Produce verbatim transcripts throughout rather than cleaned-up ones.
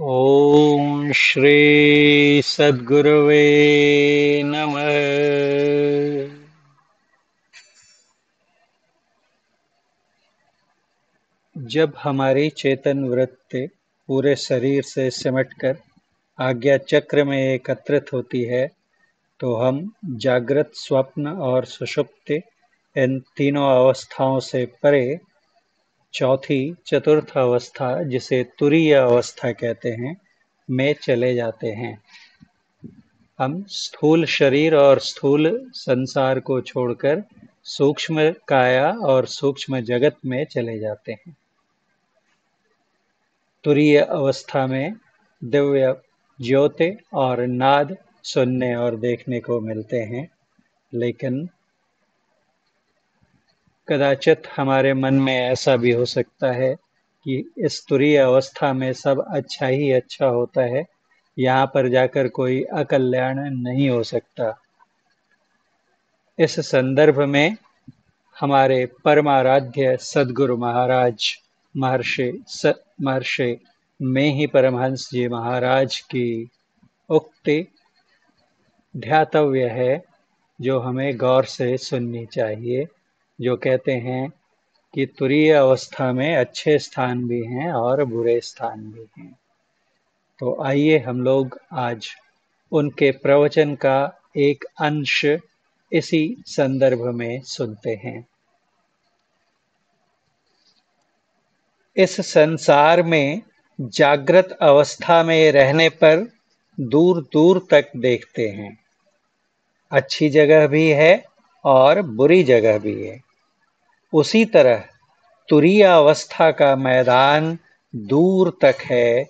ओम श्री सद्गुरुवे नमः। जब हमारी चेतन वृत्ति पूरे शरीर से सिमटकर आज्ञा चक्र में एकत्रित होती है तो हम जागृत, स्वप्न और सुषुप्ति इन तीनों अवस्थाओं से परे चौथी चतुर्थ अवस्था, जिसे तुरीय अवस्था कहते हैं, में चले जाते हैं। हम स्थूल शरीर और स्थूल संसार को छोड़कर सूक्ष्म काया और सूक्ष्म जगत में चले जाते हैं। तुरीय अवस्था में दिव्य ज्योति और नाद सुनने और देखने को मिलते हैं, लेकिन कदाचित हमारे मन में ऐसा भी हो सकता है कि इस तुरीय अवस्था में सब अच्छा ही अच्छा होता है, यहाँ पर जाकर कोई अकल्याण नहीं हो सकता। इस संदर्भ में हमारे परमाराध्य सद्गुरु महाराज महर्षि महर्षि मेँहीँ परमहंस जी महाराज की उक्ति ध्यातव्य है, जो हमें गौर से सुननी चाहिए, जो कहते हैं कि तुरीय अवस्था में अच्छे स्थान भी हैं और बुरे स्थान भी हैं। तो आइए हम लोग आज उनके प्रवचन का एक अंश इसी संदर्भ में सुनते हैं। इस संसार में जागृत अवस्था में रहने पर दूर दूर तक देखते हैं, अच्छी जगह भी है और बुरी जगह भी है। उसी तरह तुरीय अवस्था का मैदान दूर तक है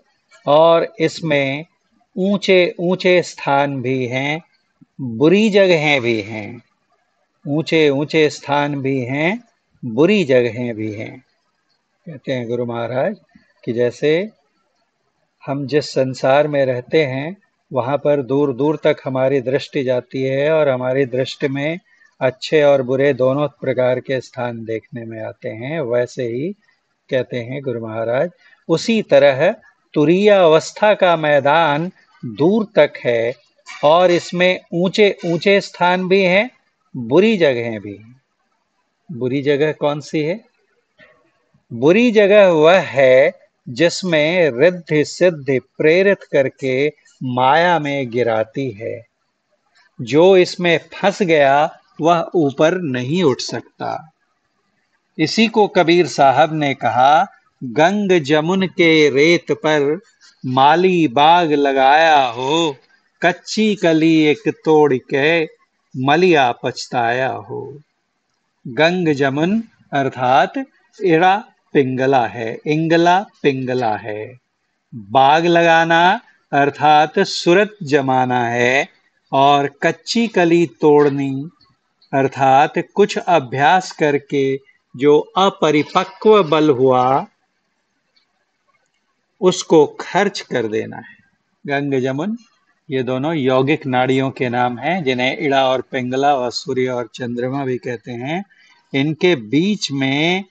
और इसमें ऊंचे ऊंचे स्थान भी हैं, बुरी जगहें भी हैं। ऊंचे ऊंचे स्थान भी हैं, बुरी जगहें भी हैं। कहते हैं गुरु महाराज कि जैसे हम जिस संसार में रहते हैं वहाँ पर दूर दूर तक हमारी दृष्टि जाती है और हमारी दृष्टि में अच्छे और बुरे दोनों प्रकार के स्थान देखने में आते हैं। वैसे ही कहते हैं गुरु महाराज, उसी तरह तुरीय अवस्था का मैदान दूर तक है और इसमें ऊंचे ऊंचे स्थान भी हैं, बुरी जगहें भी हैं। बुरी जगह कौन सी है? बुरी जगह वह है जिसमें रिद्धि सिद्धि प्रेरित करके माया में गिराती है। जो इसमें फंस गया वह ऊपर नहीं उठ सकता। इसी को कबीर साहब ने कहा, गंग जमुन के रेत पर माली बाग लगाया हो, कच्ची कली एक तोड़ के मलिया पछताया हो। गंग जमुन अर्थात इड़ा पिंगला है, इंगला पिंगला है। बाग लगाना अर्थात सूरत जमाना है और कच्ची कली तोड़नी अर्थात कुछ अभ्यास करके जो अपरिपक्व बल हुआ उसको खर्च कर देना है। गंग जमुन ये दोनों यौगिक नाड़ियों के नाम हैं, जिन्हें इड़ा और पिंगला और सूर्य और चंद्रमा भी कहते हैं। इनके बीच में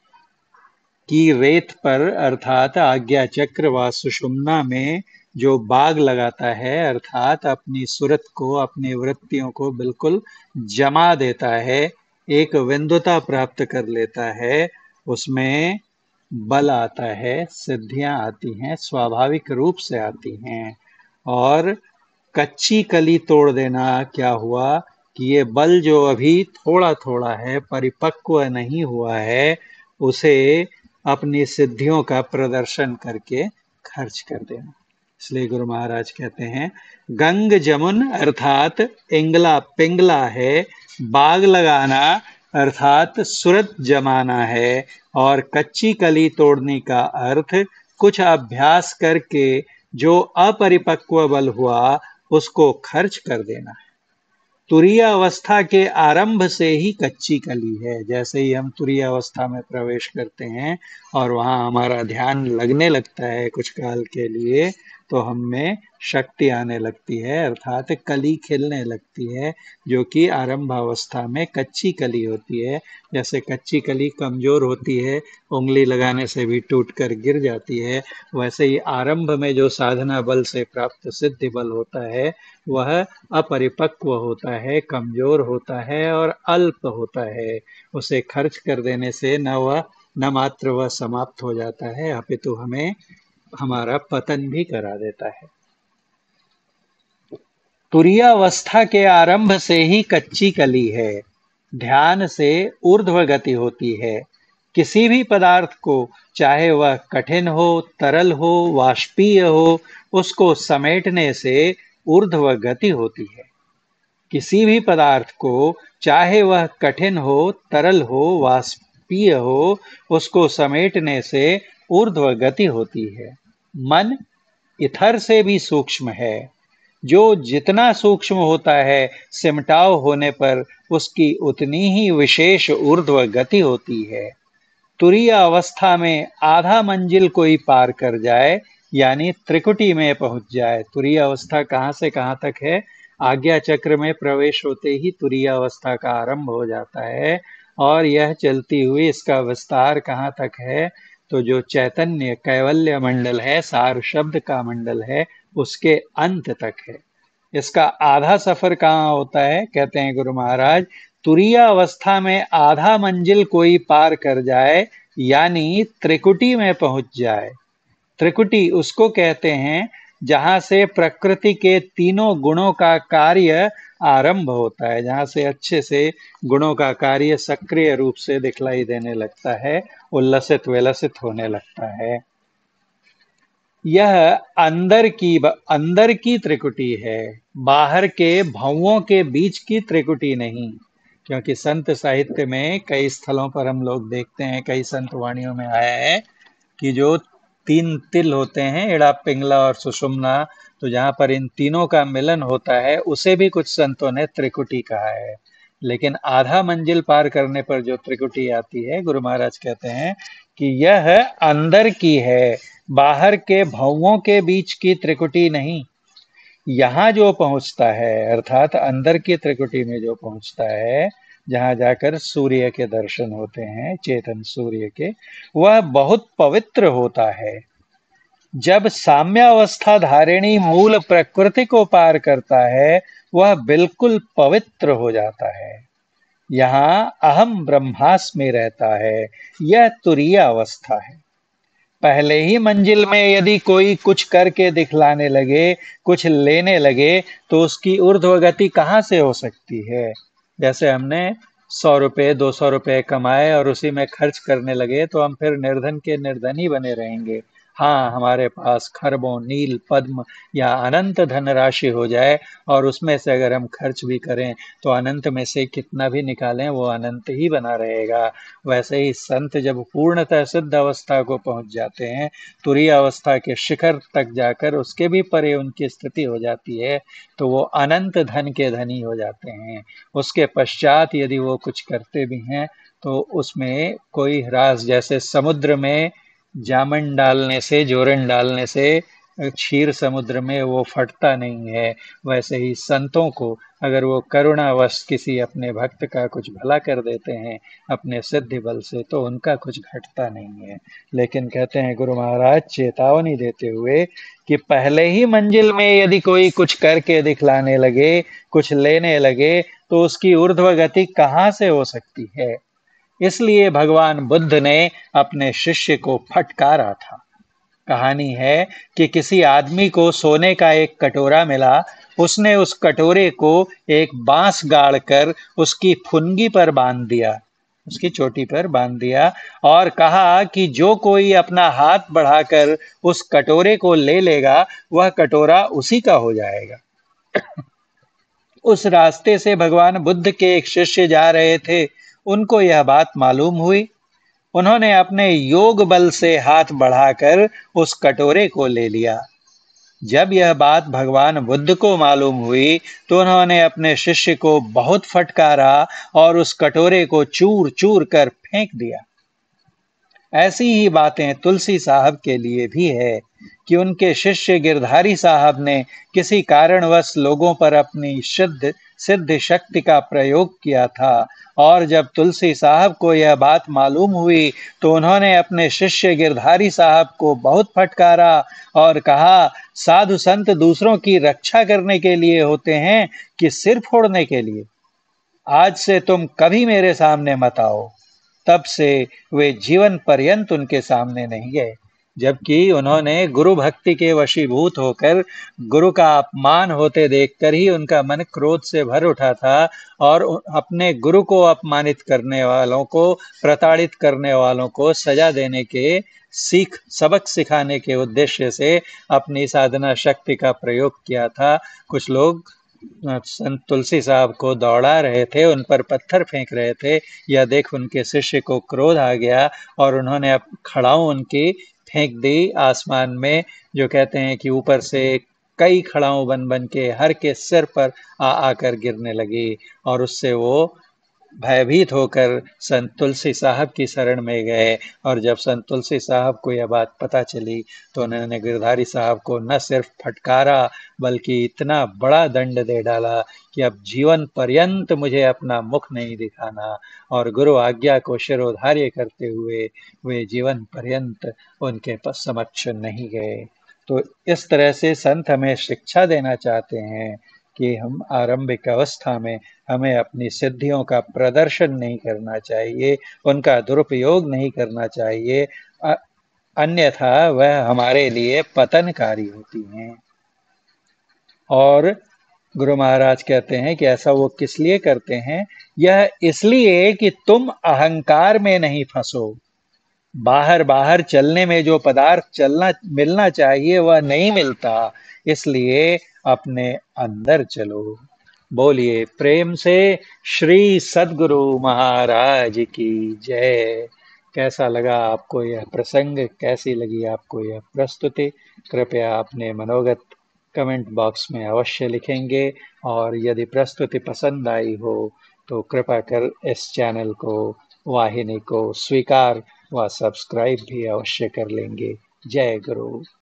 की रेत पर अर्थात आज्ञा चक्र व सुषुम्ना में जो बाग लगाता है अर्थात अपनी सूरत को, अपनी वृत्तियों को बिल्कुल जमा देता है, एक विंदुता प्राप्त कर लेता है, उसमें बल आता है, सिद्धियां आती हैं, स्वाभाविक रूप से आती हैं। और कच्ची कली तोड़ देना क्या हुआ कि ये बल जो अभी थोड़ा थोड़ा है, परिपक्व नहीं हुआ है, उसे अपनी सिद्धियों का प्रदर्शन करके खर्च कर देना। इसलिए गुरु महाराज कहते हैं, गंग जमुन अर्थात इंगला पिंगला है, बाग लगाना अर्थात सूरत जमाना है और कच्ची कली तोड़ने का अर्थ कुछ अभ्यास करके जो अपरिपक्व बल हुआ उसको खर्च कर देना है। तुरीय अवस्था के आरंभ से ही कच्ची कली है। जैसे ही हम तुरीय अवस्था में प्रवेश करते हैं और वहाँ हमारा ध्यान लगने लगता है कुछ काल के लिए, तो हम में शक्ति आने लगती है, अर्थात कली खिलने लगती है, जो कि आरंभावस्था में कच्ची कली होती है। जैसे कच्ची कली कमज़ोर होती है, उंगली लगाने से भी टूटकर गिर जाती है, वैसे ही आरंभ में जो साधना बल से प्राप्त सिद्धि बल होता है वह अपरिपक्व होता है, कमज़ोर होता है और अल्प होता है। उसे खर्च कर देने से न वह न मात्र वह समाप्त हो जाता है, अपितु हमें हमारा पतन भी करा देता है। तुरीय अवस्था के आरंभ से ही कच्ची कली है, ध्यान से ऊर्ध्व गति होती है। किसी भी पदार्थ को, चाहे वह कठिन हो, तरल हो, वाष्पीय हो, उसको समेटने से ऊर्ध्व गति होती है। किसी भी पदार्थ को, चाहे वह कठिन हो, तरल हो, वाष्पीय हो, उसको समेटने से ऊर्ध्व गति होती है। मन इथर से भी सूक्ष्म है, जो जितना सूक्ष्म होता है सिमटाव होने पर उसकी उतनी ही विशेष ऊर्ध्व गति होती है। तुरीय अवस्था में आधा मंजिल कोई पार कर जाए, यानी त्रिकुटी में पहुंच जाए। तुरीय अवस्था कहाँ से कहाँ तक है? आज्ञा चक्र में प्रवेश होते ही तुरीय अवस्था का आरंभ हो जाता है और यह चलती हुई इसका विस्तार कहाँ तक है? तो जो चैतन्य कैवल्य मंडल है, सार शब्द का मंडल है, उसके अंत तक है। इसका आधा सफर कहाँ होता है? कहते हैं गुरु महाराज, तुरीय अवस्था में आधा मंजिल कोई पार कर जाए, यानी त्रिकुटी में पहुंच जाए। त्रिकुटी उसको कहते हैं जहाँ से प्रकृति के तीनों गुणों का कार्य आरंभ होता है, जहाँ से अच्छे से गुणों का कार्य सक्रिय रूप से दिखलाई देने लगता है, उल्लसित विलसित होने लगता है। यह अंदर की अंदर की त्रिकुटी है, बाहर के भवों के बीच की त्रिकुटी नहीं। क्योंकि संत साहित्य में कई स्थलों पर हम लोग देखते हैं, कई संत वाणियों में आया है कि जो तीन तिल होते हैं, इड़ा, पिंगला और सुषुम्ना, तो जहाँ पर इन तीनों का मिलन होता है उसे भी कुछ संतों ने त्रिकुटी कहा है। लेकिन आधा मंजिल पार करने पर जो त्रिकुटी आती है, गुरु महाराज कहते हैं कि यह अंदर की है, बाहर के भवों के बीच की त्रिकुटी नहीं। यहाँ जो पहुँचता है, अर्थात अंदर की त्रिकुटी में जो पहुँचता है, जहाँ जाकर सूर्य के दर्शन होते हैं, चेतन सूर्य के, वह बहुत पवित्र होता है। जब साम्यावस्था धारिणी मूल प्रकृति को पार करता है, वह बिल्कुल पवित्र हो जाता है। यहाँ अहम ब्रह्मास्मि रहता है। यह तुरीय अवस्था है। पहले ही मंजिल में यदि कोई कुछ करके दिखलाने लगे, कुछ लेने लगे, तो उसकी ऊर्ध्व गति कहाँ से हो सकती है? जैसे हमने सौ रुपये दो सौ रुपये कमाए और उसी में खर्च करने लगे तो हम फिर निर्धन के निर्धन ही बने रहेंगे। हाँ, हमारे पास खरबों, नील, पद्म या अनंत धनराशि हो जाए और उसमें से अगर हम खर्च भी करें तो अनंत में से कितना भी निकालें वो अनंत ही बना रहेगा। वैसे ही संत जब पूर्णतः सिद्ध अवस्था को पहुंच जाते हैं, तुरीय अवस्था के शिखर तक जाकर उसके भी परे उनकी स्थिति हो जाती है, तो वो अनंत धन के धनी हो जाते हैं। उसके पश्चात यदि वो कुछ करते भी हैं तो उसमें कोई ह्रास, जैसे समुद्र में जामन डालने से, जोरन डालने से क्षीर समुद्र में वो फटता नहीं है, वैसे ही संतों को अगर वो करुणावश किसी अपने भक्त का कुछ भला कर देते हैं अपने सिद्धि बल से, तो उनका कुछ घटता नहीं है। लेकिन कहते हैं गुरु महाराज चेतावनी देते हुए कि पहले ही मंजिल में यदि कोई कुछ करके दिखलाने लगे, कुछ लेने लगे, तो उसकी ऊर्ध्व गति कहाँ से हो सकती है? इसलिए भगवान बुद्ध ने अपने शिष्य को फटकारा था। कहानी है कि किसी आदमी को सोने का एक कटोरा मिला। उसने उस कटोरे को एक बांस गाड़कर उसकी फुनगी पर बांध दिया, उसकी चोटी पर बांध दिया और कहा कि जो कोई अपना हाथ बढ़ाकर उस कटोरे को ले लेगा वह कटोरा उसी का हो जाएगा। उस रास्ते से भगवान बुद्ध के एक शिष्य जा रहे थे, उनको यह बात मालूम हुई। उन्होंने अपने योग बल से हाथ बढ़ाकर उस कटोरे को ले लिया। जब यह बात भगवान बुद्ध को मालूम हुई तो उन्होंने अपने शिष्य को बहुत फटकारा और उस कटोरे को चूर चूर कर फेंक दिया। ऐसी ही बातें तुलसी साहब के लिए भी है कि उनके शिष्य गिरधारी साहब ने किसी कारणवश लोगों पर अपनी सिद्ध सिद्ध शक्ति का प्रयोग किया था, और जब तुलसी साहब को यह बात मालूम हुई तो उन्होंने अपने शिष्य गिरधारी साहब को बहुत फटकारा और कहा, साधु संत दूसरों की रक्षा करने के लिए होते हैं कि सिर फोड़ने के लिए। आज से तुम कभी मेरे सामने मत आओ। तब से वे जीवन पर्यंत उनके सामने नहीं गए, जबकि उन्होंने गुरु भक्ति के वशीभूत होकर गुरु का अपमान होते देखकर ही उनका मन क्रोध से भर उठा था, और अपने गुरु को अपमानित करने वालों को, प्रताड़ित करने वालों को सजा देने के, सीख सबक सिखाने के उद्देश्य से अपनी साधना शक्ति का प्रयोग किया था। कुछ लोग संत तुलसी साहब को दौड़ा रहे थे, उन पर पत्थर फेंक रहे थे। यह देख उनके शिष्य को क्रोध आ गया और उन्होंने अब खड़ाऊ उनकी फेंक दी आसमान में, जो कहते हैं कि ऊपर से कई खड़ाऊ बन बन के हर के सिर पर आ आकर गिरने लगी, और उससे वो भयभीत होकर संत तुलसी साहब की शरण में गए। और जब संत तुलसी साहब को यह बात पता चली तो उन्होंने गिरधारी साहब को न सिर्फ फटकारा बल्कि इतना बड़ा दंड दे डाला कि अब जीवन पर्यंत मुझे अपना मुख नहीं दिखाना। और गुरु आज्ञा को शिरोधार्य करते हुए वे जीवन पर्यंत उनके समक्ष नहीं गए। तो इस तरह से संत हमें शिक्षा देना चाहते हैं कि हम आरंभिक अवस्था में हमें अपनी सिद्धियों का प्रदर्शन नहीं करना चाहिए, उनका दुरुपयोग नहीं करना चाहिए, अन्यथा वह हमारे लिए पतनकारी होती हैं। और गुरु महाराज कहते हैं कि ऐसा वो किस लिए करते हैं, यह इसलिए कि तुम अहंकार में नहीं फंसो। बाहर बाहर चलने में जो पदार्थ चलना मिलना चाहिए वह नहीं मिलता, इसलिए अपने अंदर चलो। बोलिए प्रेम से श्री सद्गुरु महाराज की जय। कैसा लगा आपको यह प्रसंग, कैसी लगी आपको यह प्रस्तुति, कृपया अपने मनोगत कमेंट बॉक्स में अवश्य लिखेंगे। और यदि प्रस्तुति पसंद आई हो तो कृपा कर इस चैनल को, वाहिनी को स्वीकार व सब्सक्राइब भी अवश्य कर लेंगे। जय गुरु।